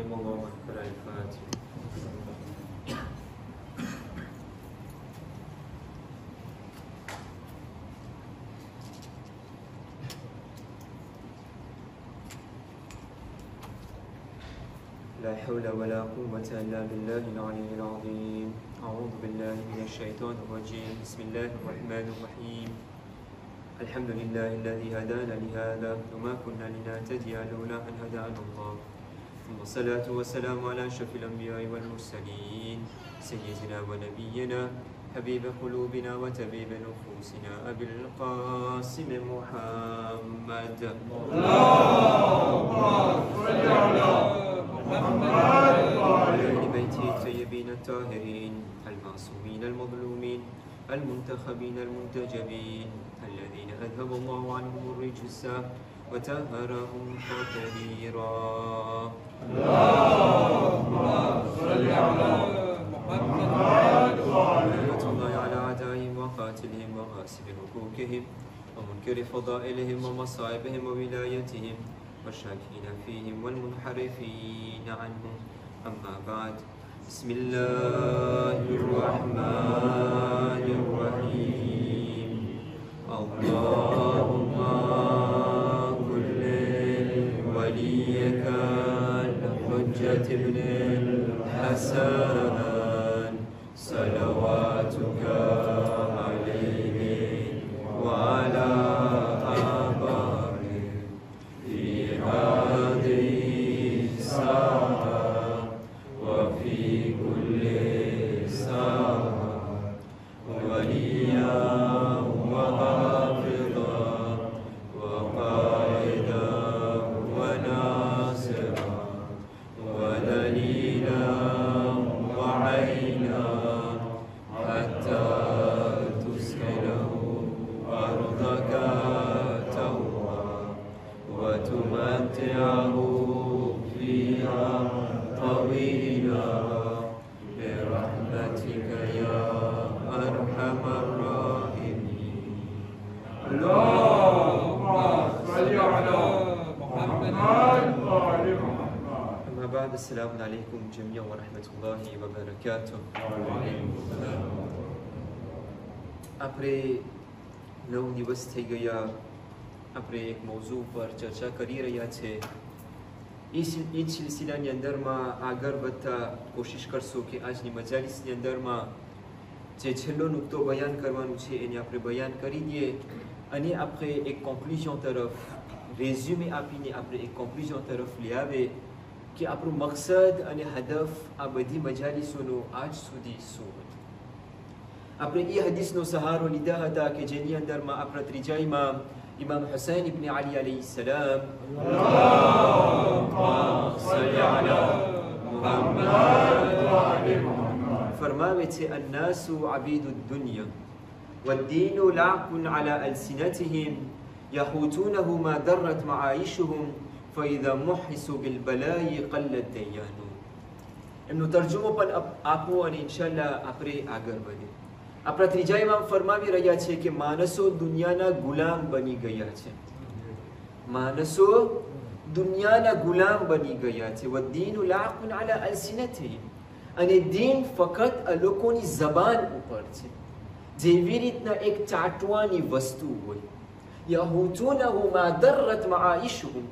May mga magkaray pa at لا حول ولا قوة إلا بالله العلي العظيم. أعوذ بالله من الشيطان الرجيم. بسم الله الرحمن الرحيم. الحمد لله الذي هدانا لهذا وما كنا لنهتدي لولا أن هدانا الله. والصلاة والسلام على أشرف الأنبياء والمرسلين سيدنا ونبينا حبيب قلوبنا وطبيب نفوسنا أبي القاسم محمد. أهل بيته الطيبين الطاهرين المعصومين المظلومين المنتخبين المنتجبين الذين أذهب الله عنهم الرجس وطهرهم تطهيرا. اللهم صل على محمد ورحمة الله على أعدائهم وقاتلهم وغاسب حقوقهم ومنكر فضائلهم ومصائبهم وولايتهم والشاكين فيهم والمنحرفين عنهم. أما بعد. بسم الله الرحمن الرحيم. اللهم كل وليك الحجة ابن الحسن صلواتك عليه وعلى આપણે 9 દિવસ થઈ ગયા આપણે એક मौजू पर चर्चा કરી રહ્યા છે ઈ સિલસિલાની અંદરમાં આગળ વધતા કોશિશ કરશું કે આજની મજાલિસની અંદરમાં જે છેલ્લો નુક્તો બયાન કરવાનું છે એને આપણે બયાન કરી દઈએ અને આપણે એક કન્ક્લુઝન તરફ રેઝ્યુમે આપીને આપણે એક કન્ક્લુઝન તરફ લઈ આવે कि आपणो मकसद अने हदफ आ बधी मजालिसोनो आज सुधी शुं हतुं। आपणे ए हदीसनो सहारो लीधा हता कि जेनी अंदरमां आपणा त्रीजा इमाम इमाम हुसैन इब्न अली अलैहिस्सलाम अल्लाहुम्मा सल्ली अला मुहम्मद व अली मुहम्मद फरमावे छे अन्नासु अबीदुद दुनिया वद्दीनु लाकुन अला अलसिनतिहिम यहूतूनहु मा दर्रत मआइशुहुम فإذا محسوا بالبلاء قل الديان. એમનો તર્જુમો પણ આપો અને ઇન્શાલ્લાહ આપણે આગળ વધીએ. આપણા ત્રીજા ઇમામ ફરમાવી રહ્યા છે કે માનસો દુનિયાના ગુલામ બની ગયા છે. માનસો દુનિયાના ગુલામ બની ગયા છે. વદીનુ લાકુન અલા અલસિનતિહિ અને દીન ફક્ત આ લોકોની જબાન ઉપર છે. જેવી રીતના એક ચાટવાની વસ્તુ હોય यहूतूनहु मा दर्रत मआइशुहुम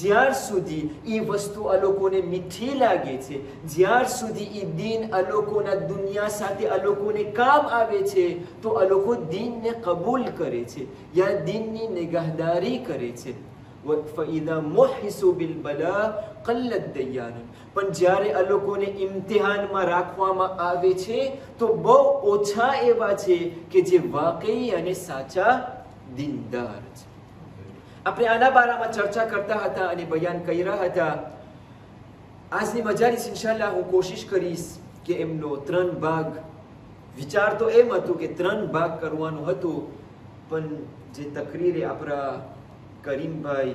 ज्यार सुधी ई वस्तु आ लोकोने मीठी लागे छे ज्यार सुधी ई दीन आ लोकोना दुनिया साथे आ लोकोने काम आवे छे तो आ लोको दीन ने कबूल करे छे या दीन नी निगाहदारी करे छे। फइदा मुहिसु बिल बला कल्लत दयान पण ज्यारे आ लोकोने इम्तिहान मां राखवामां आवे छे तो बहु ओछा एवा छे के जे वाकई अने साचा दिनदार छे। अपने आना बारामा चर्चा करता था अने बयान कर्या हता। आजनी मजालिस इंशाल्लाह हूँ कोशिश करीश के एमनो त्रण भाग विचार तो एम हतो के त्रण भाग करवानो हतो पण जे तकरीरे आपरा करीम भाई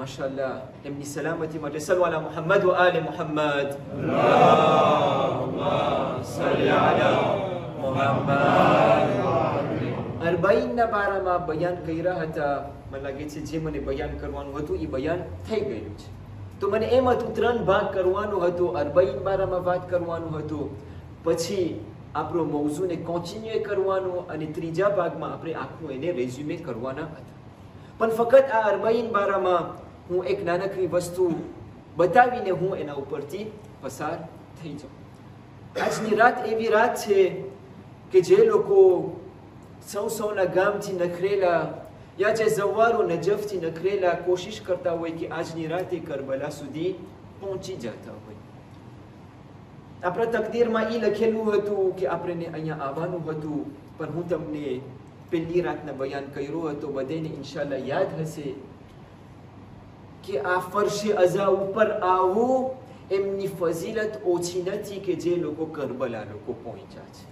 माशाल्लाह एमनी सलामती माटे सल्लल्लाहु अला मुहम्मद व आले मुहम्मद अल्लाहुम्मा सल्ली अला मुहम्मद અરબાઈનના બારામાં બયાન કર્યા હતા. મને લાગે છે જે મને બયાન કરવાનું હતું એ બયાન થઈ ગયું છે. तो मैंने एम हतुं त्रण भाग करवानो हतो अरबईन बारामां वात करवानो हतो पछी आपणो मौजूने कन्टिन्यू करवानो अने त्रीजा भागमां आपणे आखुं एने रेज्युमे करवाना हता। पण फकत आ अरबईन बारामां हूँ एक नानकड़ी वस्तु बतावीने हूँ एना उपरथी पसार थई जाऊं। आजनी रात एवी रात छे के जे लोको सौ सौना गामथी नखरेला या जे जव्वारो नजफथी नखरेला कोशिश करता होय के आजनी राते करबला सुधी पहोंची जाता होय। आपणा तकदीरमां ई लखेलुं हतुं के आपणे अहींया आववानुं हतुं, पण हूँ तमने पेली रातना बयान कर्यो हतो, बधाने इंशाअल्लाह याद हशे के आ फर्शे अजा उपर आवुं एमनी फजीलत ओછી नथी के जे लोको करबला लोको पहोंच्या छे।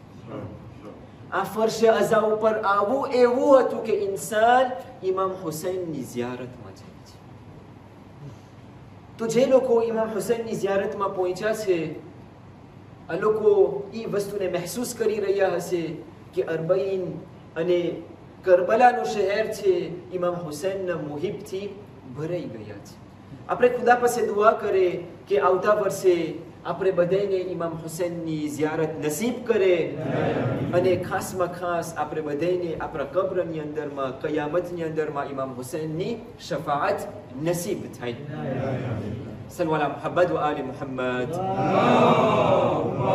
आ फर्शे अजा उपर आवुं एवुं हतुं के इंसान इमाम हुसैननी जियारतमां जाय छे। तो जे लोको इमाम हुसैननी जियारतमां पहोंच्या छे आ लोको ई वस्तुने महसूस करी रह्या हशे के अरबईन अने करबलानुं शहर छे इमाम हुसैनना मोहिबथी भराई गया छे। आपणे खुदा पासे दुआ करे के आवता वर्षे आपणे बधाने इमाम हुसैननी जियारत नसीब करे अने खास मां खास आपणे बधाने आपणा कब्रनी अंदरमां कयामतनी अंदरमां इमाम हुसैननी शफाअत नसीब थाय। सल्लल्लाहु अला मुहम्मद व आलि मुहम्मद। अल्लाहुम्मा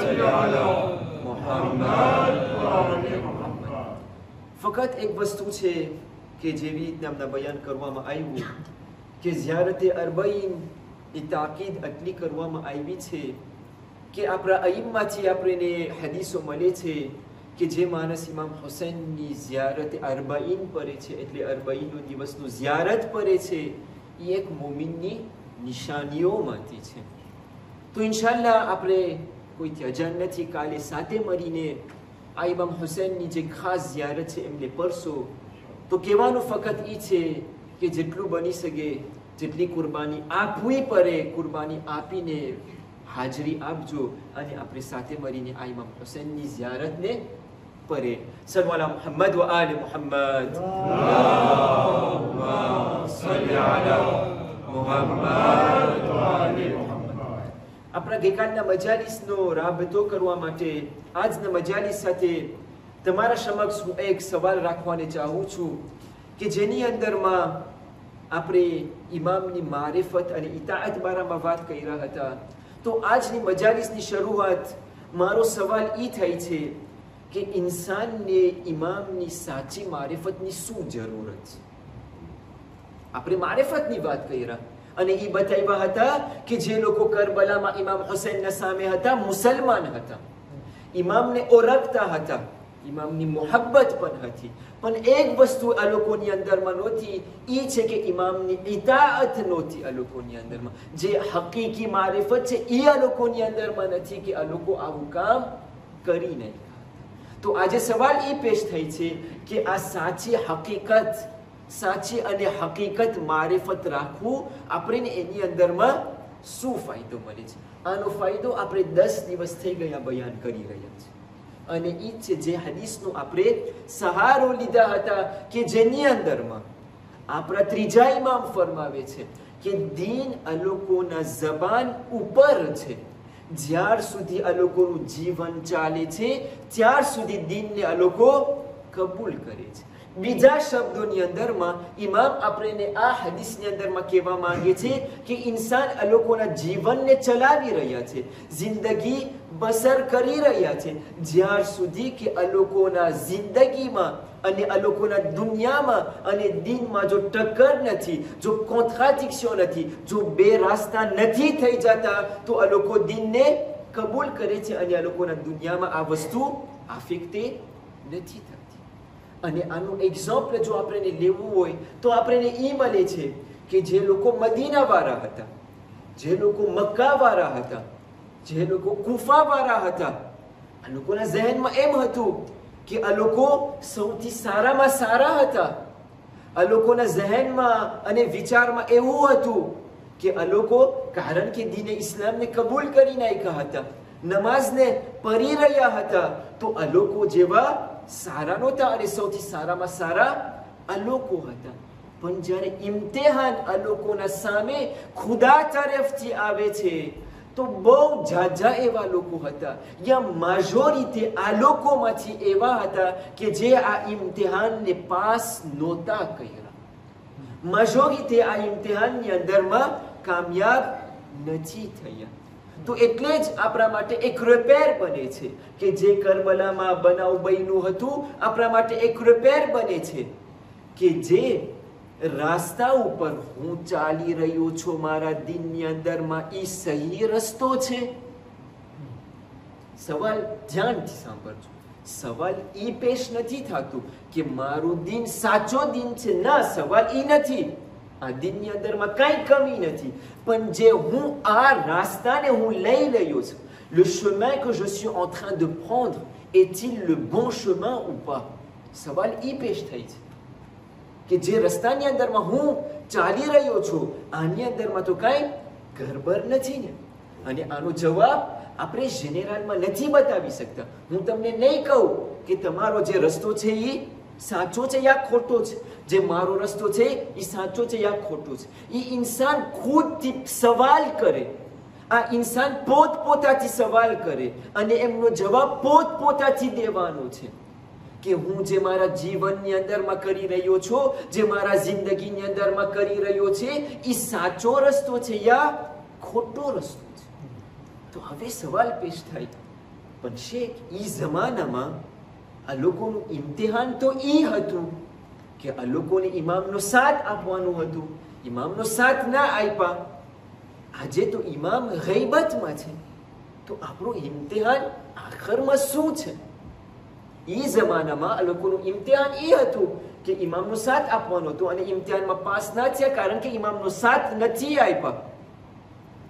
सल्लि अला मुहम्मद व आलि मुहम्मद। फकत एक वस्तु छे के जेवी रीतने अमना बयान करवामां आव्युं के जियारते अरबईन ए ताकीद आटली करवामां आवी छे के आपणा अइम्माथी आपणे हदीसो मळे छे के जे मानस इमाम हुसैननी जियारते अरबईन परे छे एटले अरबईनो दिवसनु जियारत परे छे ए एक मोमिननी निशानीओमांथी छे। तो इंशाअल्लाह आपणे कोई त्याज्या नथी, काले साथे मळीने आ इमाम हुसैननी जे खास जियारत छे एमने परसो। तो कहेवानुं फकत ई छे के जेटलुं बनी सके जेटली कुर्बानी आपवी पड़े कुर्बानी आपीने हाजरी आपजो अने आपणे साथे मळीने आ इमाम हुसैननी जियारतने परे। सल्लल्लाहु अला मुहम्मद व आलि मुहम्मद। अल्लाहुम्मा सल्लि अला मुहम्मद व आलि मुहम्मद। आपणा गेकालना मजालिसनो राबतो करवा माटे आजना मजालिस साथे तमारा समक्ष हूँ एक सवाल राखवाने चाहूँ छूँ कि जेनी अंदर मां आपणे इमामनी मारिफत अने इताअत बारामां वात कर्या हता। तो आजनी मजालिसनी शरूआत मारो सवाल ई थाय छे के इंसानने इमामनी साची मारिफतनी शुं जरूरत छे। आपणे मारिफतनी वात कर्या अने ई बताव्या हता के जे लोको करबलामां इमाम हुसैनना सामे हता मुसलमान हता, इमामने ओळखता हता, इमामनी मोहब्बत पण हती, पण एक वस्तु आ लोकोनी अंदरमां नहोती, ई छे के इमामनी इताअत नहोती आ लोकोनी अंदरमां। जे हकीकी मारिफत छे ई आ लोकोनी अंदरमां नथी के आ लोको आवुं काम करी नहीं। तो आज सवाल ई पेश थाय छे के आ साची हकीकत साची अने हकीकत मारिफत राखवुं आपणे एनी अंदरमां शुं फायदो मळे छे। आनो फायदो आपणे 10 दिवस थई गया बयान करी रह्या छे अने ई छे जे हदीसनो आपणे सहारो लीधा हता के जेनी अंदरमां आपणा त्रीजा इमाम फरमावे छे के दीन आ लोकोना ज़बान उपर छे, ज्यार सुधी आ लोकोनुं जीवन चाले छे त्यार सुधी दीनने आ लोको कबूल करे छे। बीजा शब्दोनी अंदरमां इमाम आपणे आ हदीसनी अंदरमां कहेवा मांगे छे के इंसान आ लोकोना जीवनने चलावी रह्या छे, जिंदगी बसर करी रह्या छे, ज्यार सुधी के आ लोकोना जिंदगीमां अने आ लोकोना दुनियामां अने दीनमां जो टक्कर नथी, जो कॉन्ट्राडिक्शन नथी, जो बेरास्ता नथी थई जाता, तो आ लोको दीनने कबूल करे छे अने आ लोकोना दुनियामां आ वस्तु आफिकते नथी थती। अने आनो एग्जाम्पल जो आपणे लेवुं होय तो आपणे ई मळे छे के जे लोको मदीना वारा हता, जे लोको मक्का वारा हता, जे लोको कूफा वारा हता, आ लोकोना ज़हનમાં એમ હતું કે આ લોકો સૌથી સારામાં સારા હતા। આ લોકોના ઝહનમાં અને વિચારમાં એવું હતું કે આ લોકો કારણ કે દીને ઇસ્લામને કબૂલ કરી નાખ્યા હતા, નમાઝને પરી રહ્યા હતા, તો આ લોકો જેવા સારા નહોતા અને સૌથી સારામાં સારા આ લોકો હતા। पण જ્યારે इम्तिहान आ लोकोना सामे खुदा तरफथी आवे छे तो बहु जाजा एवा लोको हता या मेजोरिटी आ लोकोमांथी एवा हता के जे आ इम्तिहान ने पास नोता कर्या। मेजोरिटी आ इम्तिहान ની અંદરમાં कामयाब नथी थया। तो એટલે જ આપણા માટે એક રિપેર બને છે કે જે કરબલામાં બનાવ બન્યું હતું આપણા માટે એક રિપેર બને છે કે જે रास्ता ऊपर हूँ चाली रह्यो छो मारा दिननी अंदरमां ई सही रस्तो छे। सवाल ध्यानथी सांभळजो, सवाल ई पेश नथी थातो के मारो दिन साचो दिन छे, ना सवाल ई नथी। आ दिननी अंदरमां काई कमी नथी पण जे हूँ आ रास्ताने हूँ लई रह्यो छुं, le chemin que je suis en train de prendre est-il le bon chemin ou pas? सवाल ई पेश थाय छे कि जे रस्ता नी अंदर में हूँ चाली रह्यो छो आनी अंदर में तो काई गड़बड़ नथी ने। अने आनो जवाब आपणे जेनरल में नथी बतावी सकता। हूँ तमने नहीं कहूँ कि तमारो जे रस्तो छे ई साचो छे या खोटो छे, जे मारो रस्तो छे ई साचो छे या खोटो छे। ई इंसान खुद थी सवाल करे, आ इंसान पोतपोताथी सवाल करे अने एमनो जवाब पोतपोताथी देवानो छे कि हूँ जे मारा जीवन नी अंदर में करी रह्यो छो, जे मारा जिंदगी नी अंदर में करी रह्यो छे ई साचो रस्तो छे या खोटो रस्तो छे। तो हवे सवाल पेश थाय पण शेख ई जमानामां आ लोकोनुं इम्तिहान तो ई हतुं के आ लोकोने इमामनो साथ आपवानुं हतुं। इमामनो साथ ना आप्या, आजे तो इमाम गैबतमां छे। तो आपणो इम्तिहान आखरमां शुं छे? ई जमानामां आ लोकोनुं इम्तिहान ई हतुं के इमामनो साथ आपवानो हतो अने इम्तिहानमां पास ना थया कारण के इमामनो साथ नथी आप्यो।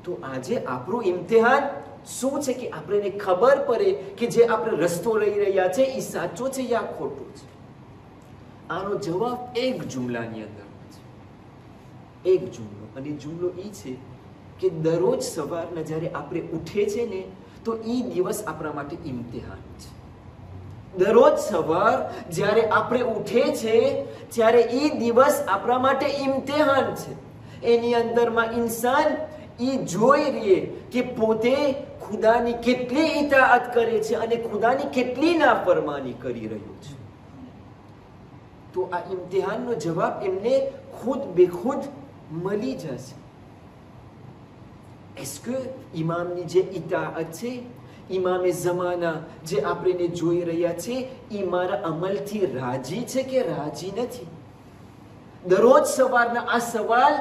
तो आजे आपणो इम्तिहान शुं छे के आपणे खबर पड़े के जे आपणे रस्तो लई रह्या छे ई साचो छे या खोटो छे। आनो जवाब एक जुमलानी अंदरमां छे, एक जुमलो। अने जुमलो ई छे के दररोज सवारना ज्यारे आपणे उठे छे ने तो ई दिवस आपणा माटे इम्तिहान छे। दररोज सवार જ્યારે આપણે ઉઠે છે ત્યારે ઈ દિવસ આપણા માટે ઇમ્તિહાન છે। એની અંદરમાં ઇન્સાન ઈ જોઈ રહ્યો કે પોતે ખુદાની કેટલી ઇતાઅત કરે છે અને ખુદાની કેટલી નાફરમાની કરી રહ્યો છે। તો આ ઇમ્તિહાનનો જવાબ એમને ખુદ બેખુદ મળી જશે। est-ce que ઇમામની જે ઇતાઅત છે इमामे जमाना जे आपणे जोई रह्या छे ई मारा अमलथी राजी छे के राजी नथी? दररोज सवारना आ सवाल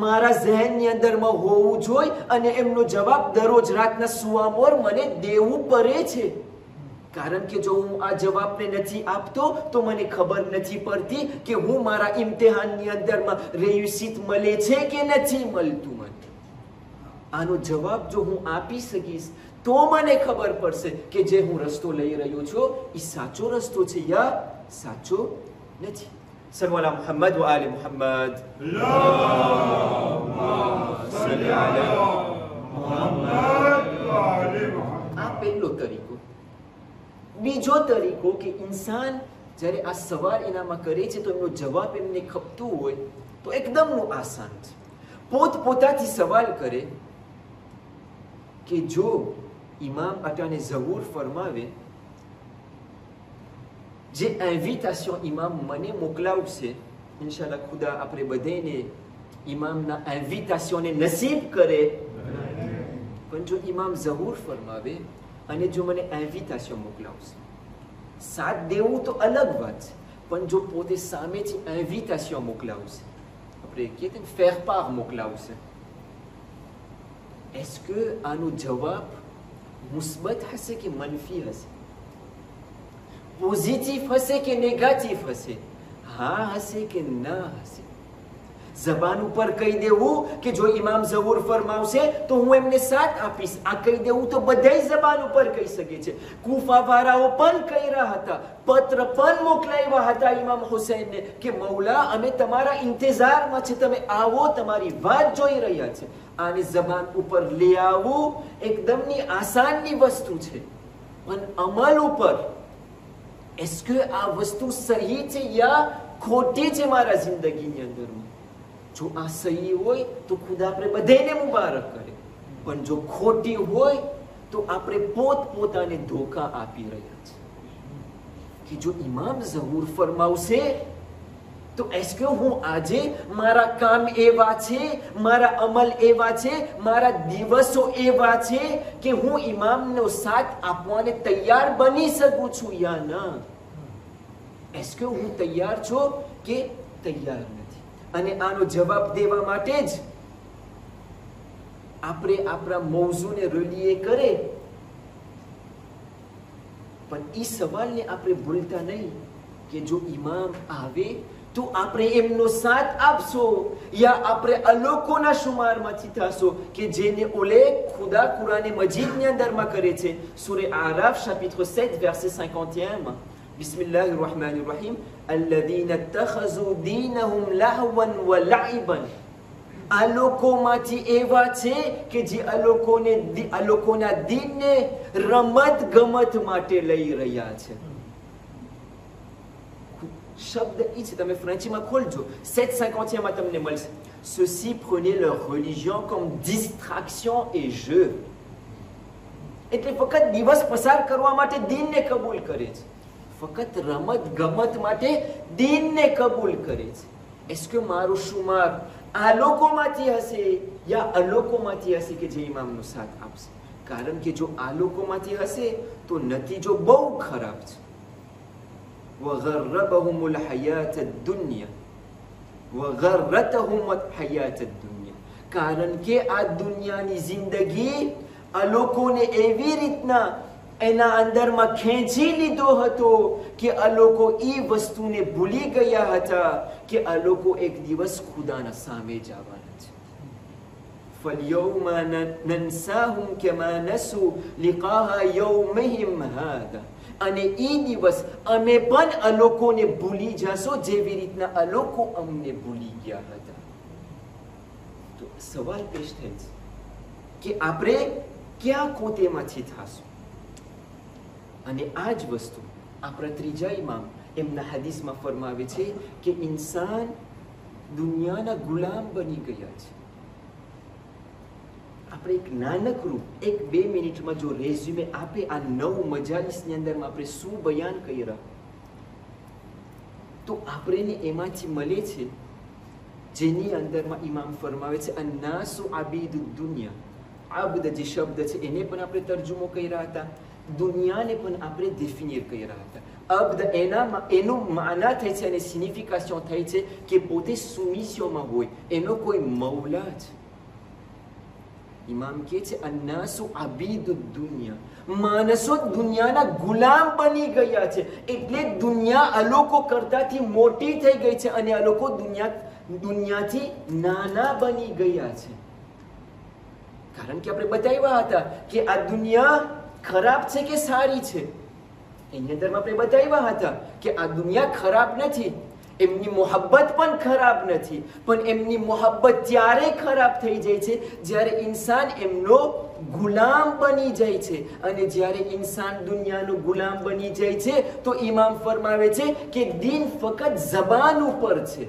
मारा ઝહેનની અંદરમાં હોવું જોઈએ અને એમનો જવાબ દરરોજ રાતના સુવામોર મને દેવું પડે છે કારણ કે જો હું આ જવાબને નથી આપતો તો મને ખબર નથી પડતી કે હું મારા ઇમ્તિહાનની અંદરમાં રેયુસિત મળે છે કે નથી મળતું। મને આનો જવાબ જો હું આપી શકીશ तो मने खबर पड़शे के जे हूँ रस्तो लई रह्यो छो ई साचो रस्तो छे या साचो नथी। सल्लल्लाहु अला मुहम्मद व आले मुहम्मद। अल्लाहुम्मा सल्ली अला मुहम्मद व आले मुहम्मद। आ पहलो तरीको। बीजो तरीको के इंसान જ્યારે આ સવાલ એનામાં કરે છે તો એનો જવાબ એમને ખપતો હોય તો एकदम नो आसान छे। પોતપોતાથી સવાલ करे कि जो इमाम अटाने जहूर फरमावे जे इन्विटेशन इमाम मने मोकलावशे इंशाल्लाह खुदा आपणे बधाने इमामना इन्विटेशन ने नसीब करे। पण जो इमाम जहूर फरमावे अने जो मने इन्विटेशन मोकलावशे साथ देवू तो अलग बात छे पण जो पोते સામેથી इन्विटेशन मोकलावशे आपणे કહેતે ફેર પાર મોકલાવશે est-ce que આનો જવાબ मुस्बत हसे कि मनफी हसे? पॉजिटिव हसे कि नेगेटिव हसे? हाँ हसे कि ना हसे? जबान पर कही देवू कि जो इमाम जहूर फरमावशे तो हूँ एमने साथ आपीश। आ कही देवू तो बधाई जबान पर कही सके छे। कूफावाराओ पण कही रहा हता, पत्र पण मोकलाव्या हता इमाम हुसैन ने कि मौला अमे तमारा इंतजार में छे, तमे आवो, तमारी वात जोई रह्या छे। आने जबान पर ले आवू एकदम नी आसान नी वस्तु छे पण अमल पर एस्के आ वस्तु सही छे या खोटे जे मारा जिंदगी अंदर में जो आ सही होय तो खुदा आपणे बधाने मुबारक करे, पण जो खोटी होय तो आपणे पोतपोताने धोखा आपी रह्या छे। कि जो इमाम ज़हूर फरमावशे तो एसके हूँ आजे मारा काम एवा छे, मारा अमल एवा छे, मारा दिवसों एवा छे कि हूँ इमामनो साथ आपवाने तैयार बनी सकू छू या ना, एसके हूँ तैयार छो के तैयार नथी। अने आनो जवाब देवा माटे ज आपणे आपणा मौजूने रलीए करे, पण ई सवालने आपणे भूलता नहीं कि जो इमाम आवे तो आपणे एमनो साथ आपशो या आपणे अलोकोना शुमारमांथी थाशो के जेने ओले खुदा कुराने मजीदनी अंदरमां करे छे। सूरे आराफ chapitre 7 verset 51 बिस्मिल्लाहिर्रहमानिर्रहीम अल्लज़ीना इत्तख़ज़ू दीनहुम लहवन व लइबन। आ लोकोमांथी एवा छे के जे अलोकोना दीनने रमत गमत माटे लई रह्या छे। Ceux-ci prenaient leur religion comme distraction et jeu. એટલે ફક્ત દિવસ પસાર કરવા માટે દીનને કબૂલ કરે છે, ફક્ત રમત ગમત માટે દીનને કબૂલ કરે છે। એસ્કે મારું શુમાર આ લોકોમાંથી હશે યા અલોકોમાંથી હશે કે જે ઇમામનો સાથ આપશે? કારણ કે જો આ લોકોમાંથી હશે તો નતીજો બહુ ખરાબ છે। وغرّبهم الحياة الدنيا وغرّتهم الحياة الدنيا। कारण के आ दुनिया की जिंदगी अलोकों ने एवी रीतना एना अंदर में खेंची लीधो हतो कि अलोको ई वस्तु ने भूली गया हता कि अलोको एक दिवस खुदा ना सामे जावाना छे। فَالْيَوْمَ نَنْسَاهُمْ كَمَا نَسُوا لِقَاءَ يَوْمِهِمْ هَذَا। अने ई दिवस अमे पण अलोकोने भूली जाशो जेवी रीतना अलोको अमने भूली गया हता। तो सवाल पेश थाय छे कि आपणे क्या कोतेमांथी थाशुं। अने आ ज वस्तु आपणा त्रीजा इमाम एमना हदीसमां फरमावे छे कि इंसान दुनियाना गुलाम बनी गया छे। આપણે એક નાનકડું એક બે મિનિટમાં જો રેઝ્યુમે આપે આ 9 મજાલિસની અંદરમાં આપણે શું બયાન કર્યા તો આપણે એમાંથી મળે છે જેની અંદરમાં ઇમામ ફરમાવે છે અન્નાસુ આબીદુ દુનિયા। આબદ જે શબ્દ છે એને પણ આપણે તર્જુમો કર્યા હતા, દુનિયાને પણ આપણે ડિફિનિટ કર્યા હતા। અબ્દ એનું માના થાય છે અને સિગ્નિફિકેશન થાય છે કે પોતે સુમિશનમાં હોય, એનો કોઈ મૌલા છે। इमाम के छे अन्नासु अबीदु दुनिया, मानसो दुनियाना गुलाम बनी गया छे। एटले दुनिया अलोको करताथी मोटी थई गई छे अने अलोको दुनियाथी नाना बनी गया छे। कारण के आपणे बताव्या हता के आ दुनिया खराब छे के सारी छे। एनी अंदर आपणे बताव्या हता के आ दुनिया खराब नथी, एमनी मोहब्बत पण खराब नथी, पण एमनी मोहब्बत त्यारे खराब थई जाय छे ज्यारे इंसान एमनो गुलाम बनी जाय छे। अने ज्यारे इंसान दुनियानो गुलाम बनी जाय छे तो इमाम फरमावे छे के दीन फकत जबान उपर छे।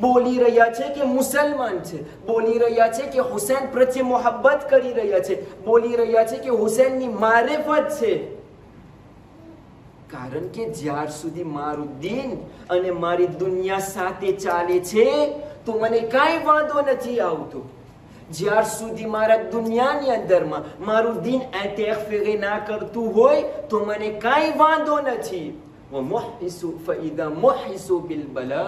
बोली रह्या छे के मुसलमान छे, बोली रह्या छे के हुसैन प्रति मोहब्बत करी रह्या छे, बोली रह्या छे के हुसैननी मारेफत छे। कारण के ज्यार सुधी मारू दीन अने मारी दुनिया साथे चाले छे तो मने काई वांधो नथी आवतो। ज्यार सुधी मारा दुनियानी अंदरमां मारू दीन एतेफेगे ना करतुं होय तो मने काई वांधो नथी। व मुहिसु फइदा मुहिसु बिल बला।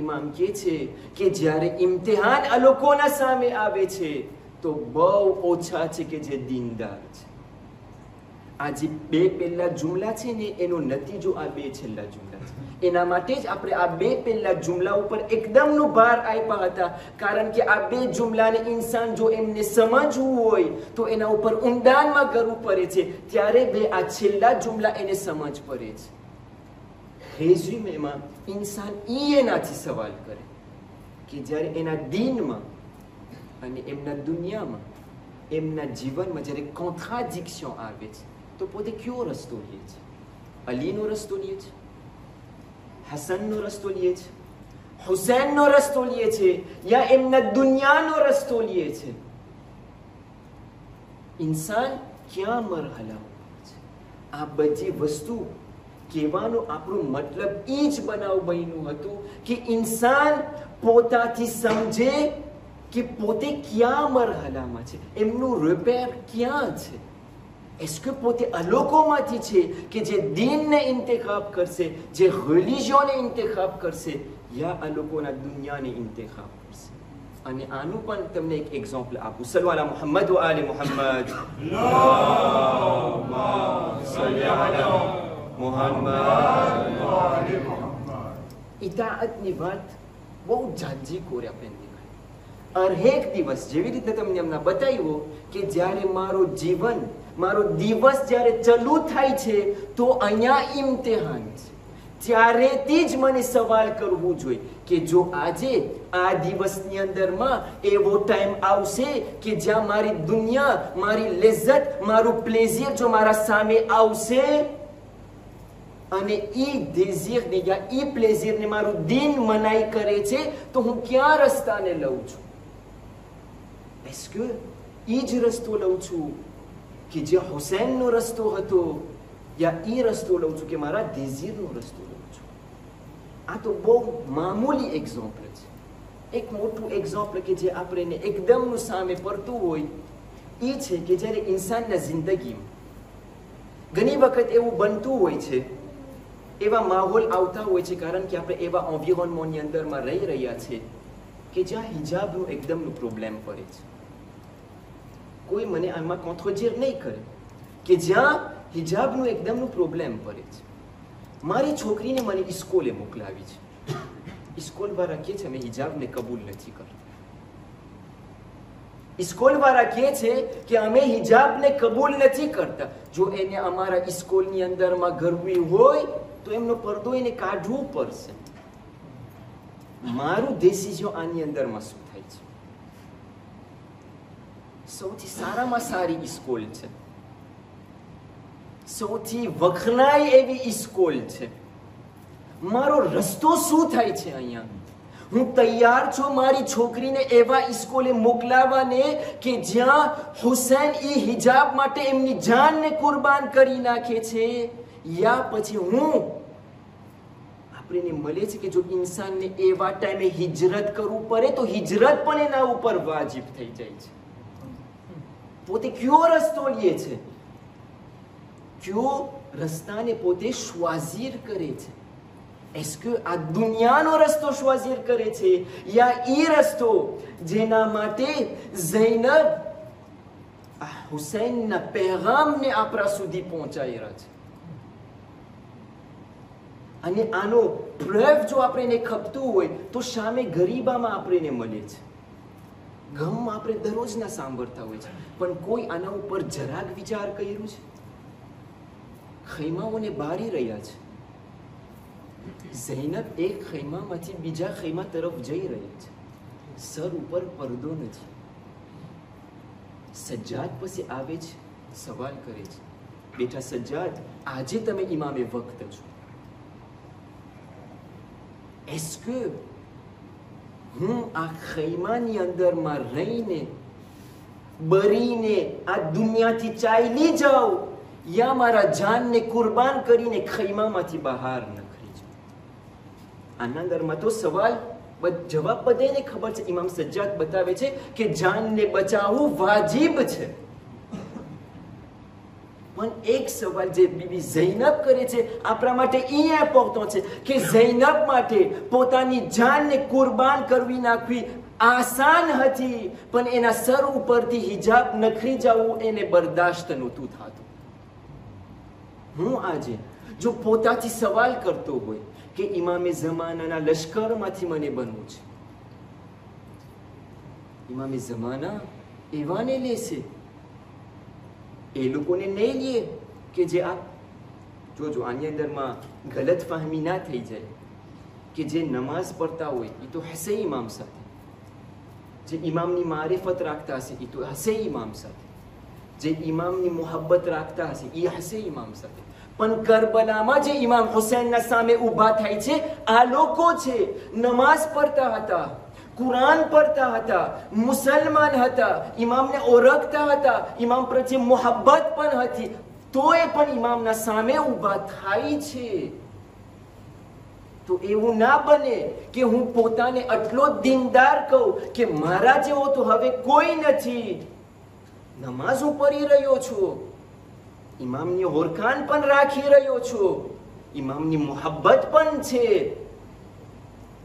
इमाम के छे के ज्यारे इम्तिहान अलोकोना सामे आवे छे तो बहु ओछा छे के जे दीनदार छे। आज बे पहला जुमला छे ने एनो नतीजो आ बे छेल्ला जुमला छे। एना माटे ज आपणे आ बे पहला जुमला उपर एकदमनो भार आप्या हता कारण के आ बे जुमलाने इंसान जो एमने समजवुं होय तो एना उपर ઊંડાણમાં કરવું પડે છે, ત્યારે બે આ છેલ્લા जुमला एने समज पड़े छे। રેઝ્યુમેમાં इंसान ई एनाथी सवाल करे कि જ્યારે एना दीनमा अने एमना दुनियामा एमना जीवनमां જ્યારે કોન્ટ્રાડિક્શન આવે છે तो पोते क्यों रस्तो लिए छे? अलीनो रस्तो लिए छे हसन नो रस्तो लिए छे, हुसैन नो रस्तो लिए छे या एमने दुनिया नो रस्तो लिए छे। इंसान क्या मरहला आ बजी वस्तु केवानो आपरो मतलब ईच बनाव बन्युं हतुं कि इंसान पोताथी समझे कि पोते क्या मरहला मां छे, एमनु रिपेर क्या छे, इसके पोते अलोको मांथी छे कि जे दीन ने इंतेखाब करशे, जे रिलिजन ने इंतेखाब करशे या अलोकोना दुनिया ने इंतेखाब करशे। अने आनु पण तमने एक एग्जाम्पल आपू। सल्लु अला मुहम्मद व आले मुहम्मद, अल्लाहुम्मा सल्लि अला मुहम्मद व आले मुहम्मद। इताअत नी वात बहुत जांजी कोरे आपणे हरेक दिवस जेवी रीते तमने हमना बताव्यो कि ज्यारे मारो जीवन, मारो दिवस ज्यारे चालू थाय छे तो अहींया इम्तिहान छे, त्यारेथी ज मने सवाल करवो जोईए कि जो आजे आ दिवसनी अंदरमां एवो टाइम आवशे कि ज्या मारी दुनिया, मारी लेज़त, मारू प्लेजियर जो मारा सामे आवशे अने ई डेज़ियर ने या ई प्लेजियर ने मारू दिन मनाई करे छे तो हूँ क्या रस्ता ने लऊं छुं? इसके ईज रस्तो लऊं छुं कि जे हुसैन नो रस्तो हतो या ई रस्तो लऊं छुं कि मारा डेज़ियर नो रस्तो लऊं छुं। आ तो बहुत मामूली एग्जाम्पल छे। एक मोटुं एग्जाम्पल के जे आपणे एकदम नु सामे पड़तुं होय ई छे कि ज्यारे इंसाननी जिंदगीमां घणी वखत एवुं बनतुं होय छे, एवा माहौल आवता होय छे कारण के आपणे एवा एनवायरनमेंटनी अंदरमां रही रह्या छे कि ज्यां हिजाबनो एकदमनो प्रोब्लेम पड़े छे। कोई मने आमां कोंथोजेर नहीं करे कि ज्यां हिजाबनो एकदमनो प्रोब्लेम पड़े छे। मारी छोकरीने मने स्कूले मोकलावी छे, स्कूलवाळा के छे मैं हिजाबने कबूल नथी करता, स्कूलवाळा के छे कि अमे हिजाबने कबूल नथी करता। जो एने अमारा स्कूलनी अंदरमां गर्मी होय तो एमनो परदो एने काढवो पड़शे। मारू डिसिजन आनी अंदरमां शुं थाय छे? सौथी सारामां सारी स्कूल छे, सौथी वखणाई एवी स्कूल छे, मारो रस्तो शुं थाय छे? अहींया हूँ तैयार छो मारी छोकरी ने एवा स्कूले मोकलावाने के ज्यां हुसैन ई हिजाब माटे एमनी जान ने कुर्बान करी नाखे छे, या पछी हूँ आपणे ने मळे छे कि जो इंसान ने एवा टाइमे हिजरत करवू पड़े तो हिजरत पण एना उपर वाजिब थई जाय छे। पोते क्यो रस्तो लिए छे, क्यो रस्ताने पोते श्वाजीर करे छे? एस्के आ दुनियानो रस्तो श्वाजीर करे छे या ई रस्तो जेना माटे ज़ैनब आ हुसैनना पैगाમને આપણા સુધી પહોંચાડી રહ્યા છે? અને આનો પ્રૂફ જો આપણને ખપતું હોય તો સામે ગરીબામાં આપણને મળે છે, ગમમાં આપણે દરરોજ ના સાંભળતા હોય છે, પણ કોઈ આના ઉપર જરાક વિચાર કર્યું છે? ખૈમાઓને બારી રહ્યા છે, ज़ैनब एक खैमा मांथी बीजा खैमा तरफ जई रही छे, सर ऊपर परदो नथी। सज्जाद पासे आवे छे, सवाल करे छे, बेटा सज्जाद आजे तमे इमामे वक्त छो, एस्के हूँ आ खैमानी अंदर मां रहीने बरीने आ दुनियाथी चाली जाऊं या मारा जान ने कुर्बान करीने खैमा मांथी बहार न? आनंदर मतो सवाल जवाब बदे ने खबर छे। इमाम सज्जाद बतावे छे कि जान ने बचावू वाजिब छे, पण एक सवाल जे बीबी ज़ैनब करे छे आपरा माटे ई पहोंचो छे कि ज़ैनब माटे पोतानी जान ने कुर्बान करवी नाखवी आसान हती, पण एना सर उपरथी हिजाब नखरी जावू एने बर्दाश्त नहोतुं थातुं। हूँ आजे जो पोताथी सवाल करतो होय कि इमामे जमानाना लश्करमांथी मने बनवुं छे, इमामे जमाना एवाने लेशे, ए लोकोने नहीं लिए कि जे आ जोजो आनी अंदरमां गलत फहमी ना थई जाए कि जे नमाज पढ़ता होय ई तो हसे इमाम साथे, जे इमामनी मारिफत राखता हशे ई तो हसे इमाम साथे, जे इमामनी मोहब्बत राखता हशे ई हसे इमाम साथे, करबलामा इमाम हुसैन सामे उभा थाय छे आ लोको छे नमाज पढ़ता हता, कुरान पढ़ता हता, मुसलमान हता, इमाम ने ओरखता हता, इमाम प्रति मोहब्बत पण हती, तोय पण इमाम ना सामे उभा थाय छे। तो एवं ना बने कि हूँ पोताने अटलो दीनदार कहूं कि मारा जेवो तो हवे कोई नथी, नमाज पढ़ी रह्यो छो, इमामनी ओरखान पण राखी रह्यो छो, इमामनी मोहब्बत पण छे,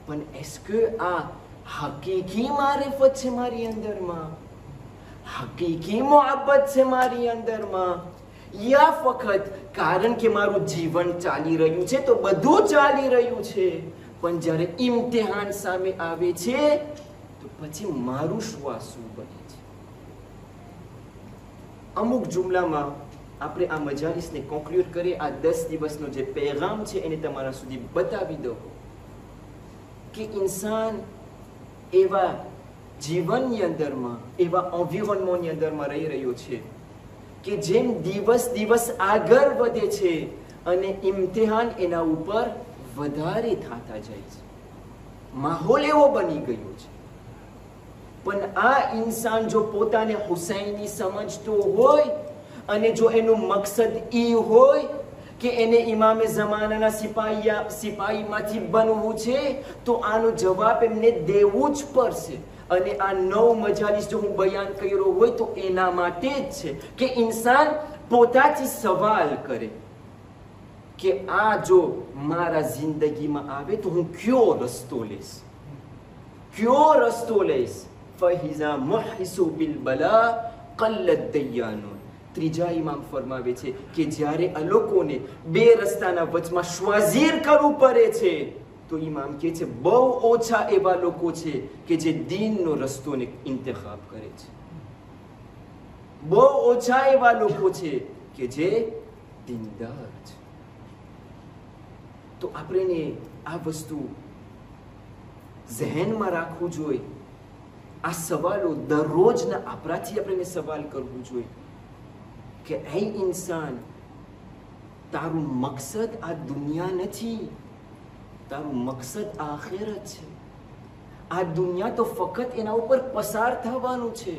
पण एस्के आ हकीकी मारिफत छे मारी अंदर मां, हकीकी मोहब्बत छे मारी अंदर मां, या फकत कारण के मारू जीवन चाली रह्यु छे तो बधु चाली रह्यु छे, पण ज्यारे इम्तिहान सामे आवे छे तो पछी मारू श्वासु बने छे। अमुक जुमला मां आपणे आ मजालिस ने कंक्लूड करी, आ 10 दिवसनो जे पैगाम छे एने तमारा सुधी बतावी दो कि इंसान एवा जीवननी अंदर मां, एवा एनवायरनमेंटनी अंदर मां रही रह्यो छे कि जेम दिवस दिवस आगर वधे छे अने इम्तिहान एना उपर वधारे थाता जाय छे, माहौल एवो बनी गयो छे। पण आ इंसान जो पोताने हुसैनी समझतो होय अने जो एनु मकसद ई होय कि एने इमामे जमानाना सिपाहीमांथी बनवुं छे तो आनो जवाब एमने देवो ज पड़शे। अने आ 9 मजालिस जो हूँ बयान कर्यो होय तो एना माटे ज छे कि इंसान पोताथी सवाल करे कि आ जो मारा जिंदगीमां आवे तो हूँ क्यो रस्तो लईश, क्यो रस्तो लईश। फहिजा मुहिसु बिल बला कल्लत दयानु। त्रीजा इमाम फरमावे छे कि ज्यारे अलोकोने बे रस्ताना वचमां श्वाजीर करवुं पड़े छे तो इमाम कहे छे बहु ओछा एवा लोको छे के जे दीननो रस्तो ने इंतखाब करे छे, बहु ओछा एवा लोको छे के जे दीनदार छे। तो आपणे ने आ वस्तु ज़हन मां राखवुं जोईए, आ सवालो दररोजना आपणाथी आपणे सवाल करवो जोईए कि हे इंसान, तारू मकसद आ दुनिया नथी, तारू मकसद आखिरत छे। आ दुनिया तो फकत एना उपर पसार थवानुं छे।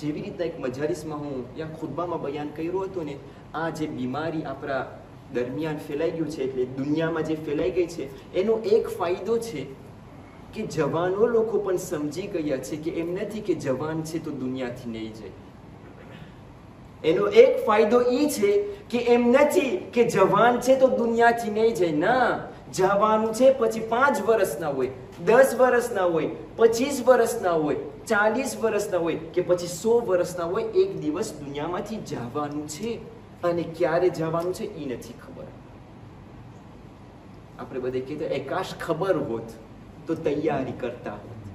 जेवी रीतना एक मजालिसमां हूँ या खुतबामां बयान कर्यो हतो ने, आ जे बीमारी आपणा दरमियान फैलाई गई छे एटले दुनियामां जे फैलाई गई छे एनो एक फायदो छे कि जवानो लोको पण समजी गया छे कि एम नथी कि जवान छे तो दुनियाथी नहीं जाए। एनो एक फायदो ई छे कि एम नथी कि जवान छे तो दुनियाथी नहीं जाए, ना जवानु छे पछी 5 वर्ष ना होय, 10 वर्ष ना होय, 25 वर्ष ना होय, 40 वर्ष ना होय के पछी 100 वर्ष ना होय, एक दिवस दुनियामांथी जवानु छे अने क्यारे जवानु छे ई नथी खबर। आपणे बधे कीधुं ए काश खबर होत तो तैयारी करता होत,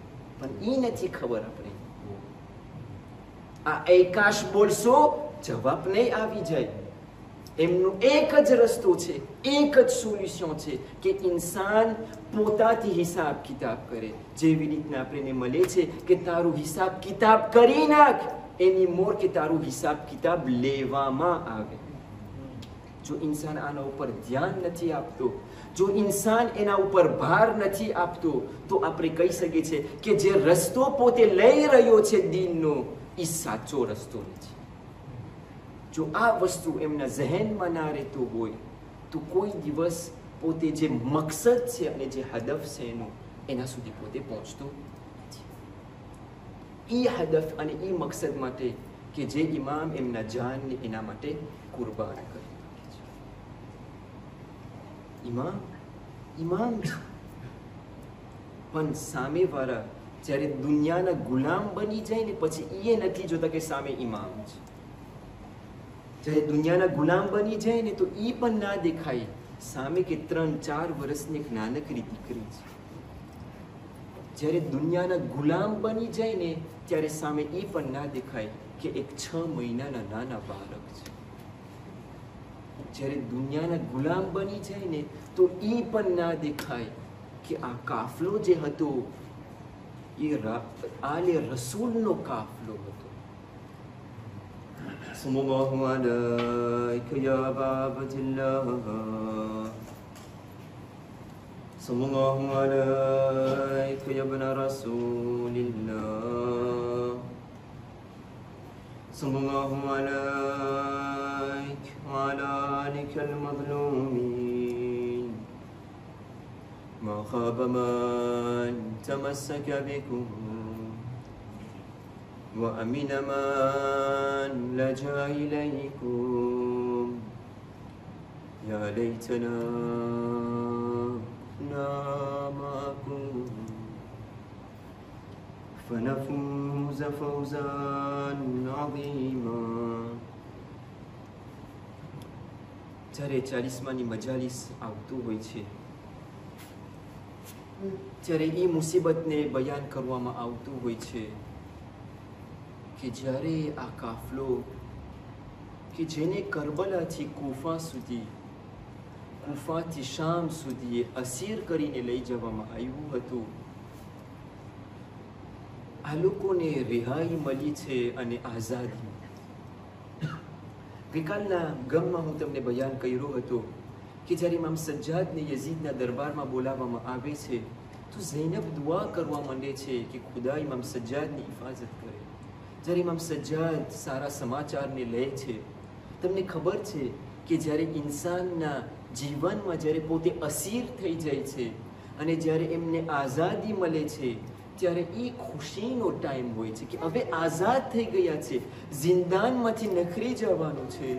पण ई नथी खबर आपणे। आ एकाश बोलशो जवाब नहीं आवी जाए। एमनो एक ज रस्तो छे, एक ज सोल्यूशन छे कि इंसान पोताथी हिसाब किताब करे। जेवी रीतना आपणे मळे छे कि तारू हिसाब किताब करी नाख, एनी मोर कि तारू हिसाब किताब लेवामां आवे। जो इंसान आना उपर ध्यान नहीं आपतो, जो इंसान एना उपर भार नहीं आपतो, तो आपणे कही सके छे कि जे रस्तो पोते लई रह्यो छे दीननो ई साचो रस्तो नथी। जो आ वस्तु एमना ज़हनमां ना रहेतो होय तो कोई दिवस पोते जे मकसद छे अने जे हदफ छे एना सुधी पोते पहोंचतो नथी। ई हदफ अने ई मकसद माटे के जे इमाम एमना जानने एना माटे कुर्बान करे, इमाम इमाम पण सामे वारा जयरे दुनियाना गुलाम बनी जाए ने पछी ये नथी जोता के सामे इमाम छे। जयरे दुनियाना गुलाम बनी जाए ने तो ई पण ना देखाय सामे के 3-4 वर्षनी एक नानकड़ी दीकरी छे। जयरे दुनियाना गुलाम बनी जाए ने त्यारे सामे ई पण ना देखाय के एक 6 महीनाना नाना बालक छे। जयरे दुनियाना गुलाम बनी जाए ने तो ई पण ना देखाय कि आ काफलो जे हतो आले रसूल नो काफलो हतो। sallallahu alayka ya babatillah sallallahu alayka ya bana rasulillah sallallahu alayka wa ala alika al-madhlumin ma khaba man tamassaka bikum وأمن من لجأ إليكم يا ليتنا كنا معكم فنفوز فوزا عظيما. ત્યારે 40માની મજાલિસ આવતું હોય છે, ત્યારે એ મુસીબતને બયાન કરવામાં આવતું હોય છે कि जारे आ काफलो कि जेने करबला थी कूफा सुधी, कूफा थी शाम सुधी असीर करीने लई जवामां आव्युं हतुं, आ लोकोने रिहाई मळी छे अने आजादी। गईकालના ગમમાં હું તમને બયાન કર્યો હતો કે જ્યારે ઇમામ સજ્જાદને યઝીદના દરબારમાં બોલાવવામાં આવે છે તો ઝૈનબ દુઆ કરવા માંડે છે કે ખુદા ઇમામ સજ્જાદની હિફાજત કરે। જ્યારે ઇમામ સજ્જાદ સારા સમાચારને લે છે, તમને ખબર છે કે જ્યારે ઇન્સાનના જીવનમાં જ્યારે પોતે અસીર થઈ જાય છે અને જ્યારે એમને આઝાદી મળે છે ત્યારે એ ખુશીનો ટાઈમ હોય છે કે હવે આઝાદ થઈ ગયા છે, જિંદાનમાંથી નખરી જવાનું છે,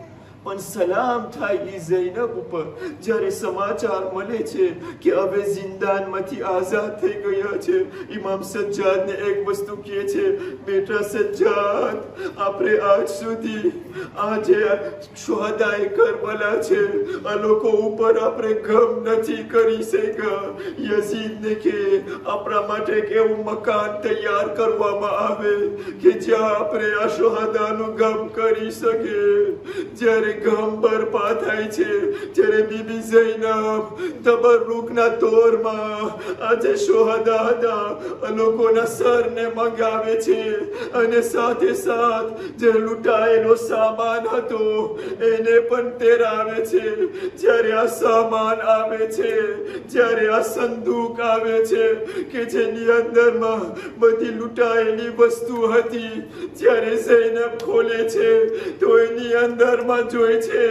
પણ સલામ થાય ઝૈનબ ઉપર જ્યારે સમાચાર મળે છે કે હવે જિંદાનમાંથી આઝાદ થઈ ગયા છે। ઇમામ સજ્જાદને એક વસ્તુ કહે છે, બેટા સજ્જાદ, આપણે આજ સુધી આ જે શહદાએ કરબલા છે આ લોકો ઉપર આપણે ગમ નથી કરી શક્યા। યઝીદને કે આપણા માટે એક એવું મકાન તૈયાર કરવામાં આવે કે જ્યાં આપણે આ શહદાનું ગમ કરી શકીએ। જ્યારે गम बरपा थाय छे, त्यारे बीबी ज़ैनब तबर्रुकना तोरमां आजे शोहदा हता लोकोना सरने मंगावे छे अने साथे साथ जे लूंटायेलो सामान हतो एने पण तेरावे छे। त्यारे आ सामान आवे छे, त्यारे आ संदूक आवे छे के जेनी अंदरमां बधी लूंटायेली वस्तु हती। त्यारे ज़ैनब खोले छे तो एनी अंदरमां જોઈ છે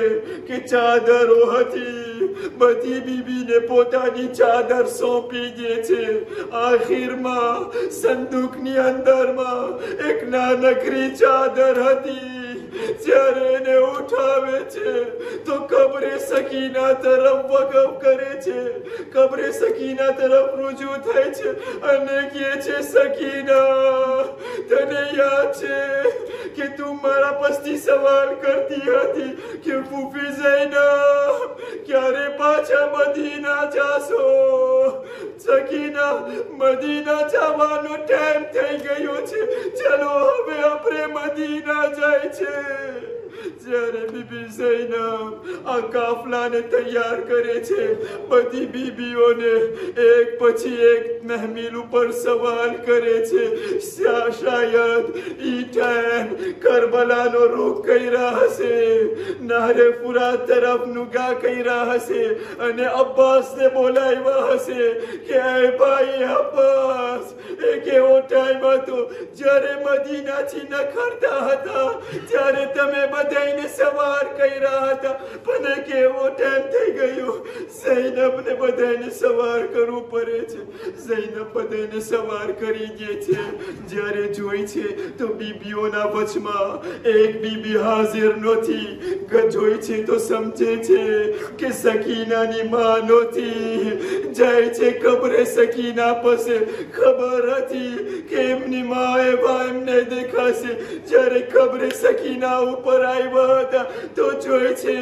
કે ચાદરો હતી, બધી બીબીને પોતાની ચાદર સોંપી દે છે। આખિરમાં સંદૂકની અંદરમાં એક નાનકડી ચાદર હતી, જ્યારે એને ઉઠાવે છે તો કબરે સકીના તરફ વગવ કરે છે, કબરે સકીના તરફ રુજુ થાય છે અને કહે છે, સકીના, તને યાદ છે कि तुम मारा पस्ती सवाल करती थी कि फूफी ज़ैनब क्यारे पाछा मदीना जाशो? सकीना, मदीना जावानो टाइम थई गयो छे, चलो हवे आपणे मदीना जाय छे। જ્યારે બીબી ઝૈનબ આ કાફલાને તૈયાર કરે છે, બધી બીબીઓને એક પછી એક મહેમિલ ઉપર સવાલ કરે છે, શાયદ ઈ ટાઈમ કરબલાનો રોગ કર્યા હશે, નાહરે ફુરાત તરફ નુગા કર્યા હશે અને અબ્બાસને બોલાવ્યા હશે કે એ ભાઈ અબ્બાસ, એક એવો ટાઈમ હતો જ્યારે મદીનાથી નખરતા હતા, ત્યારે તમે બધા सवार कही रहा था, पता के वो टाइम थी गयो। ज़ैनब ने बधाने सवार करव पड़े, ज़ैनब बधाने सवार करी दे छे। जारे जोई छे तो बीबीओना वचमां एक बीबी हाजिर नथी, जोई छे तो समझे छे के सकीनानी मां नथी, जाय छे कबरे सकीना पासे, खबर हती के एमनी मां एवा एमने देखाशे। जारे कबरे सकीना उपर आव्या तो जोए छे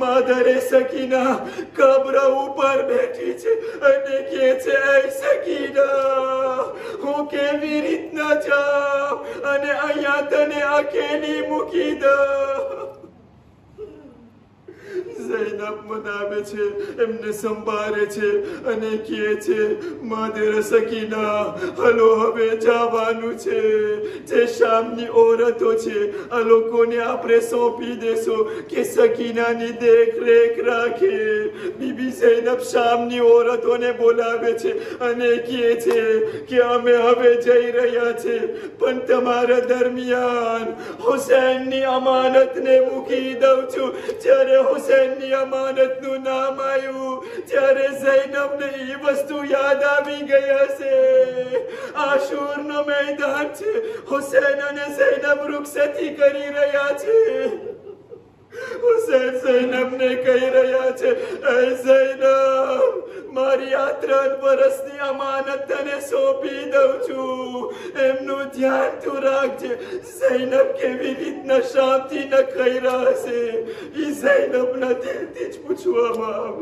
मादरे सकीना कब्र ऊपर बैठी छे अने कहे छे, ऐ सकीना, हूँ केवी रीतना जाऊ अने अहींया तने अकेली मूकी दऊं। જૈનબ મનાવે છે, એમને સંભાળે છે અને કહે છે માદેરા સકીના હલો હવે જવાનું છે. જે શામની ઓરતો છે આ લોકોને આપણે સોંપી દેશો કે સકીનાની દેખરેખ રાખે. બીબી જૈનબ શામની ઓરતોને બોલાવે છે અને કહે છે કે અમે હવે જઈ રહ્યા છે, પણ તમારા દરમિયાન હુસૈનની અમાનતને મૂકી દઉં છું. જ્યારે હુસૈનની અમાનતનું નામ આવ્યું ત્યારે ઝૈનબને એ વસ્તુ યાદ આવી ગઈ હશે. આશુરનો મેદાન છે, હુસૈન અને ઝૈનબ રૂક્ષતી કરી રહ્યા છે. હુસૈન ઝૈનબને કહી રહ્યા છે એ ઝૈનબ મારી આ 3 વર્ષની અમાનત તને સોંપી દઉં છું, એમનું ધ્યાન તું રાખજે. ઝૈનબ કેવી રીતના શાંતિ ન ખાઈ રહ્યા હશે એ ઝૈનબના દિલથી જ પૂછવામાં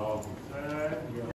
આવે. Yeah.